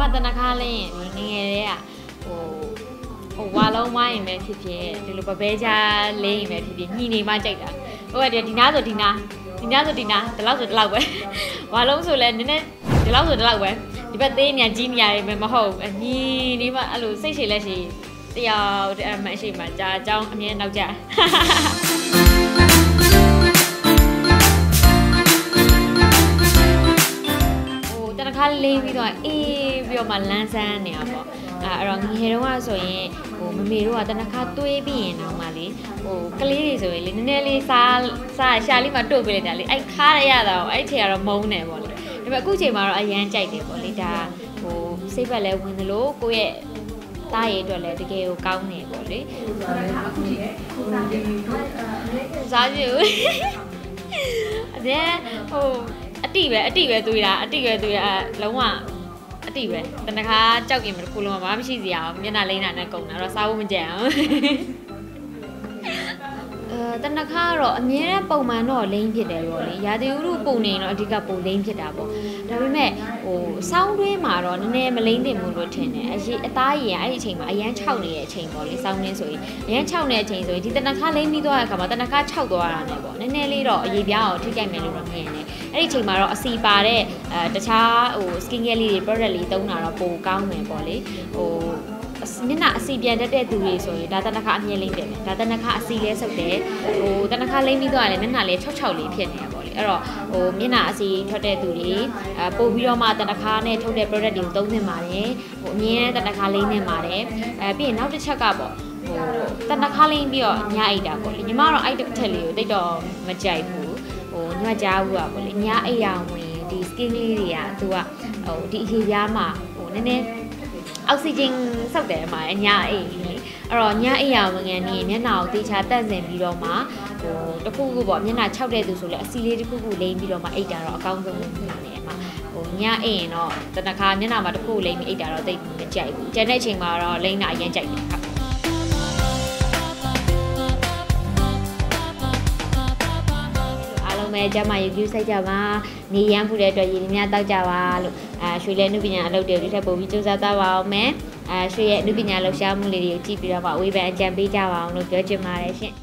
มาตนาคาเล่นี่ไงเลยอ่ะโอ้ว้าเราไม่แม่ทีเดียวเดี๋ยวลูกเบจาเล่แม่ทีเดียวนี่นี่มาใจด่ะโอ้เดี๋ยวดีน่าสุดดีน่าดีน่าสุดดีน่าแต่เราสุดเราเว้ยว้าเราสุดเลยเนี่ยแต่เราสุดเราเว้ยดิบัตเตเนี่ยจีนใหญ่แม่มาห่อนี่นี่ว่าลูกใส่เฉยเลยสิเดี๋ยวแม่เฉยมาจะจ้องอันนี้เราจะถ้าเลวีตัวเอเบียวมันล้านแสนเนี่ยบอกเราเห็นว่าส่วนโอ้มันมีรู้ว่าแต่นักข่าวตัวบีน้องมาลีโอ้ก็ลีส่วนลีเนี่ยลีซาชาลีมาดูไปเลยแต่ลีไอ้ข้าอะไรอย่างเราไอ้เทียร์มองเนี่ยบอกเลยแบบกู้ใจมาเราอย่างใจเนี่ยบอกเลยจ้าโอ้เสียไปแล้วคนละโลกูเอตายตัวเลยที่เกี่ยวกับเนี่ยบอกเลยซาจูเนี่ยโอ้အတိပဲတွေ့တာလုံးဝအတိပဲတနခါကြောက်ရင်မတစ်ခုလုံးမှာမရှိစရာမျက်နှာလိမ့်တာနဲ့ကုန်တာတော့စားဖို့မကြံအောင်တနခါကတော့အမြဲတမ်းပုံမှန်တော့လိမ့်ဖြစ်တယ်ပေါ့လေရာသီဥတုပုံနေတော့အဓိကပုံလိမ့်ဖြစ်တာပေါ့ဒါပေမဲ့ဟိုစောင်းတွင်းမှာတော့နည်းနည်းမလိမ့်တင်ဘူးလို့ထင်တယ်အသားရည်အဲ့ဒီအချိန်မှာအရန်6နေတဲ့အချိန်ပေါ့လေစောင်းတွင်းဆိုရင်အရန်6နေတဲ့အချိန်ဆိုရင်ဒီတနခါလိမ့်ပြီးသွားတဲ့အခါမှာတနခါ6သွားတာနဲ့ပေါ့နည်းနည်းလေးတော့အရေးပြားအောင်ထိကြိုက်မယ်လို့တော့မြင်တယ်အဲ့ဒီအချိန်မှာတော့အစီပါတဲ့တခြားဟို skin care လေးတွေ product လေးသုံးတာတော့ပိုကောင်းမယ်ပေါ့လေဟိုမျက်နှာအစီပြန်တဲ့သူတွေဆိုရင်ဒါတနခါအမြင်လိမ့်တယ်ဒါတနခါအစီလဲဆုပ်တယ်ဟိုတနခါလိမ့်ပြီးတော့လည်းမျက်နှာလဲ66လေးဖြစ်နေတာပေါ့လေအဲ့တော့ဟိုမျက်နှာအစီထွက်တဲ့သူတွေပို့ပြီးတော့မှတနခါနဲ့ထုတ်တဲ့ product တွေသုံးနေပါတယ်ဟိုအမြင်တနခါလိမ့်နေပါတယ်ပြီးရင်နောက်တစ်ချက်ကပေါ့ဟိုတနခါလိမ့်ပြီးတော့ညအိတ်တာပေါ့လေညီမတော့အိုက်တစ်ချက်လေးကိုတိတ်တော့မကြိုက်ဘူးဟိုညီမကြားဘူးပါပေါ့လေညအိတ်ရဝင်ဒီ skin လေးတွေကသူကဟိုဒီအေးရားမှာဟိုနည်းနည်းออกซิเจนส่งแต่มาญาเอ๋อรอญาเอ๋อย่างเงี้ยนี่เนี่ยหนาวตีชาตัดเส้นบีรอมาโอ้ตะคู่กูบอกเนี่ยหนาวชอบได้ดูสุดเลยซีรีส์ตะคู่กูเล่นบีรอมาไอ้ด่ารอก้าวตรงนี้เนี่ยมาโอ้ญาเอ๋เนาะแต่ราคาเนี่ยหนาวมาตะคู่เล่นไอ้ด่ารอตีมันใจกูใจในเชิงมารอเล่นหนาเย็นใจกูค่ะแม่จะมาอยู่ที่ไซจะมานี่ยังผู้ใดตัวยืนเนี่ยต้องจะว่าลูกช่วยเล่นนุบิญญาเราเดี๋ยวที่ทำบุญจุดซาตาวเอาแม่ช่วยเล่นนุบิญญาเราเช้ามือเดียวจีบเราบอกวิบัติอาจารย์พี่จะว่าเราเกิดจะมาได้เช่น